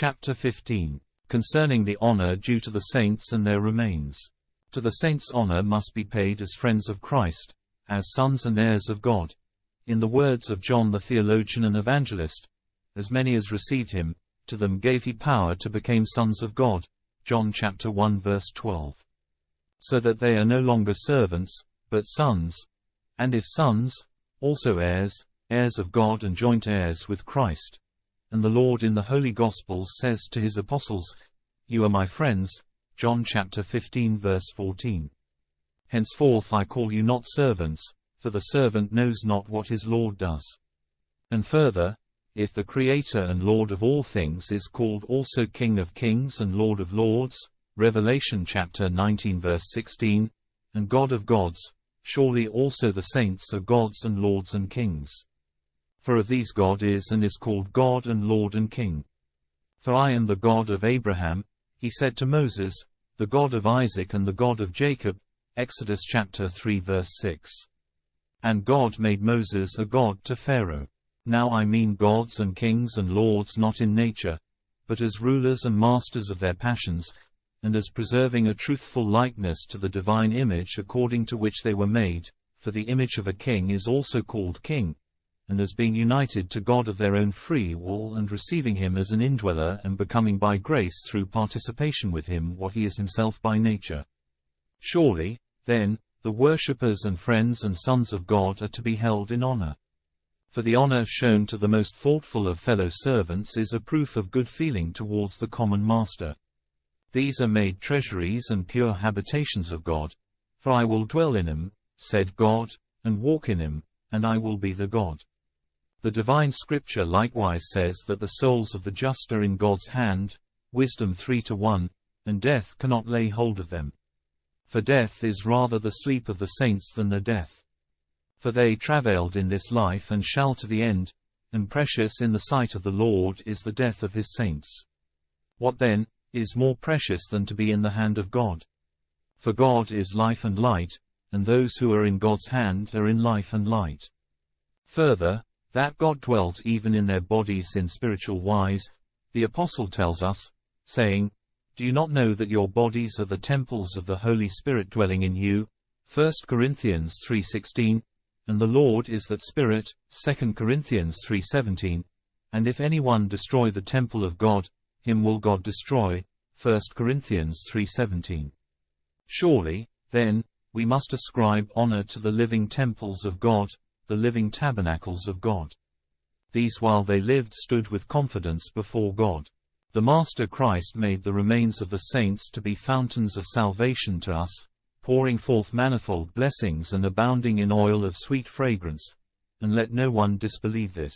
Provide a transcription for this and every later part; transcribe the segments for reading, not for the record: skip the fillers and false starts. Chapter 15. Concerning the honor due to the saints and their remains. To the saints honor must be paid as friends of Christ, as sons and heirs of God. In the words of John the theologian and evangelist, as many as received him, to them gave he power to become sons of God. John chapter 1 verse 12. So that they are no longer servants, but sons, and if sons, also heirs, heirs of God and joint heirs with Christ. And the Lord in the Holy Gospels says to his apostles, "You are my friends," John chapter 15 verse 14. "Henceforth I call you not servants, for the servant knows not what his Lord does." And further, if the Creator and Lord of all things is called also King of Kings and Lord of Lords, Revelation chapter 19 verse 16, and God of Gods, surely also the saints are gods and lords and kings. For of these God is and is called God and Lord and King. "For I am the God of Abraham," he said to Moses, "the God of Isaac and the God of Jacob," Exodus chapter 3 verse 6. And God made Moses a god to Pharaoh. Now I mean gods and kings and lords not in nature, but as rulers and masters of their passions, and as preserving a truthful likeness to the divine image according to which they were made, for the image of a king is also called king, and as being united to God of their own free will and receiving him as an indweller and becoming by grace through participation with him what he is himself by nature. Surely, then, the worshippers and friends and sons of God are to be held in honor. For the honor shown to the most thoughtful of fellow servants is a proof of good feeling towards the common master. "These are made treasuries and pure habitations of God, for I will dwell in him," said God, "and walk in him, and I will be the God." The divine scripture likewise says that the souls of the just are in God's hand, Wisdom 3:1, and death cannot lay hold of them. For death is rather the sleep of the saints than their death. For they travailed in this life and shall to the end, and precious in the sight of the Lord is the death of his saints. What then is more precious than to be in the hand of God? For God is life and light, and those who are in God's hand are in life and light. Further, that God dwelt even in their bodies in spiritual wise, the apostle tells us, saying, "Do you not know that your bodies are the temples of the Holy Spirit dwelling in you?" 1 Corinthians 3:16, "And the Lord is that Spirit," 2 Corinthians 3:17, "And if anyone destroy the temple of God, him will God destroy," 1 Corinthians 3:17. Surely, then, we must ascribe honor to the living temples of God, the living tabernacles of God. These while they lived stood with confidence before God. The Master Christ made the remains of the saints to be fountains of salvation to us, pouring forth manifold blessings and abounding in oil of sweet fragrance, and let no one disbelieve this.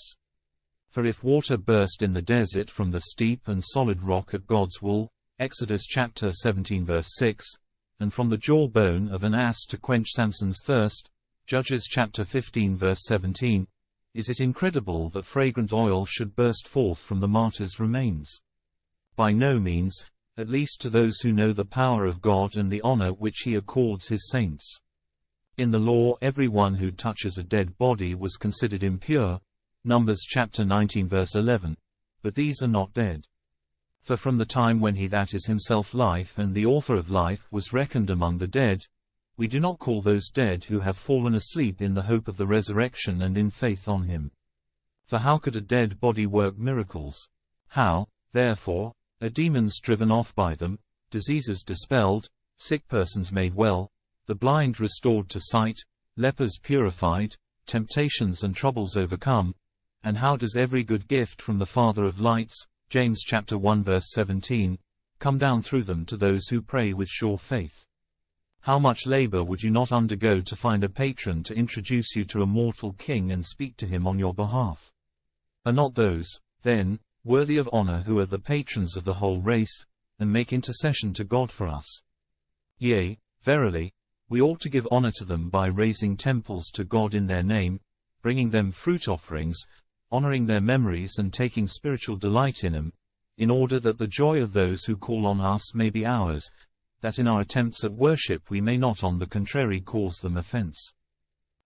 For if water burst in the desert from the steep and solid rock at God's will, Exodus chapter 17 verse 6, and from the jawbone of an ass to quench Samson's thirst, Judges chapter 15 verse 17, is it incredible that fragrant oil should burst forth from the martyr's remains? By no means, at least to those who know the power of God and the honor which he accords his saints. In the law everyone who touches a dead body was considered impure, Numbers chapter 19 verse 11, but these are not dead. For from the time when he that is himself life and the author of life was reckoned among the dead, we do not call those dead who have fallen asleep in the hope of the resurrection and in faith on him. For how could a dead body work miracles? How, therefore, are demons driven off by them, diseases dispelled, sick persons made well, the blind restored to sight, lepers purified, temptations and troubles overcome? And how does every good gift from the Father of lights, James chapter 1 verse 17, come down through them to those who pray with sure faith? How much labor would you not undergo to find a patron to introduce you to a mortal king and speak to him on your behalf? Are not those, then, worthy of honor who are the patrons of the whole race, and make intercession to God for us? Yea, verily, we ought to give honor to them by raising temples to God in their name, bringing them fruit offerings, honoring their memories and taking spiritual delight in them, in order that the joy of those who call on us may be ours, that in our attempts at worship we may not on the contrary cause them offense.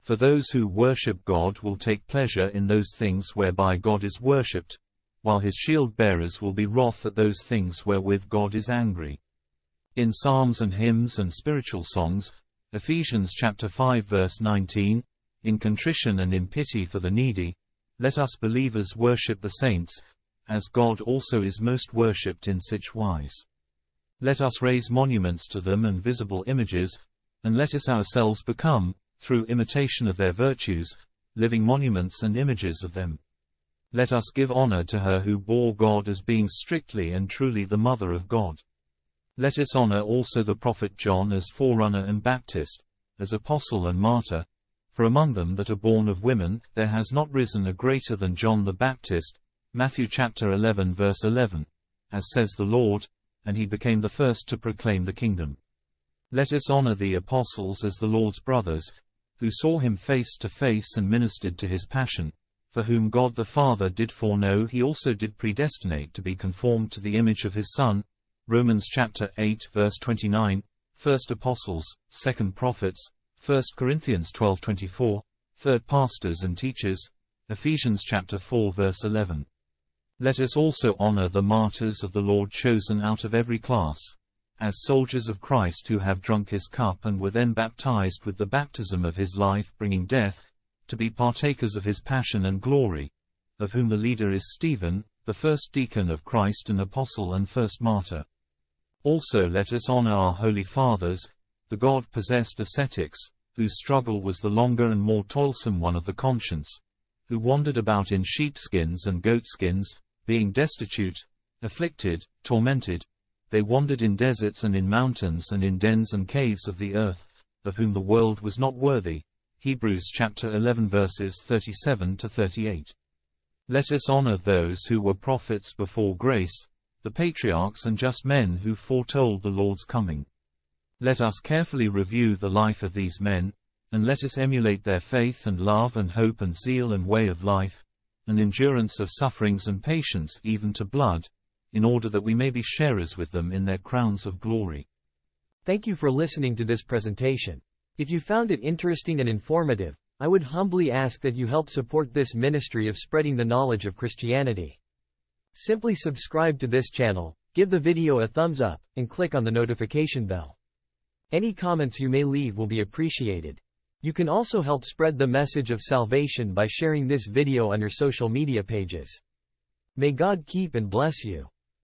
For those who worship God will take pleasure in those things whereby God is worshipped, while his shield-bearers will be wroth at those things wherewith God is angry. In psalms and hymns and spiritual songs, Ephesians chapter 5 verse 19, in contrition and in pity for the needy, let us believers worship the saints, as God also is most worshipped in such wise. Let us raise monuments to them and visible images, and let us ourselves become, through imitation of their virtues, living monuments and images of them. Let us give honor to her who bore God as being strictly and truly the mother of God. Let us honor also the prophet John as forerunner and Baptist, as apostle and martyr, for among them that are born of women there has not risen a greater than John the Baptist, Matthew chapter 11 verse 11, as says the Lord, and he became the first to proclaim the kingdom. Let us honor the apostles as the Lord's brothers, who saw him face to face and ministered to his passion, for whom God the Father did foreknow he also did predestinate to be conformed to the image of his Son, Romans chapter 8 verse 29, first apostles, second prophets, 1 Corinthians 12:24, third pastors and teachers, Ephesians chapter 4 verse 11. Let us also honor the martyrs of the Lord chosen out of every class, as soldiers of Christ who have drunk his cup and were then baptized with the baptism of his life bringing death, to be partakers of his passion and glory, of whom the leader is Stephen, the first deacon of Christ and apostle and first martyr. Also let us honor our holy fathers, the God-possessed ascetics, whose struggle was the longer and more toilsome one of the conscience, who wandered about in sheepskins and goatskins, being destitute, afflicted, tormented, they wandered in deserts and in mountains and in dens and caves of the earth, of whom the world was not worthy. Hebrews chapter 11 verses 37 to 38. Let us honor those who were prophets before grace, the patriarchs and just men who foretold the Lord's coming. Let us carefully review the life of these men, and let us emulate their faith and love and hope and zeal and way of life, and endurance of sufferings and patience even to blood, in order that we may be sharers with them in their crowns of glory. Thank you for listening to this presentation. If you found it interesting and informative, I would humbly ask that you help support this ministry of spreading the knowledge of Christianity. Simply subscribe to this channel, give the video a thumbs up, and click on the notification bell. Any comments you may leave will be appreciated. You can also help spread the message of salvation by sharing this video on your social media pages. May God keep and bless you.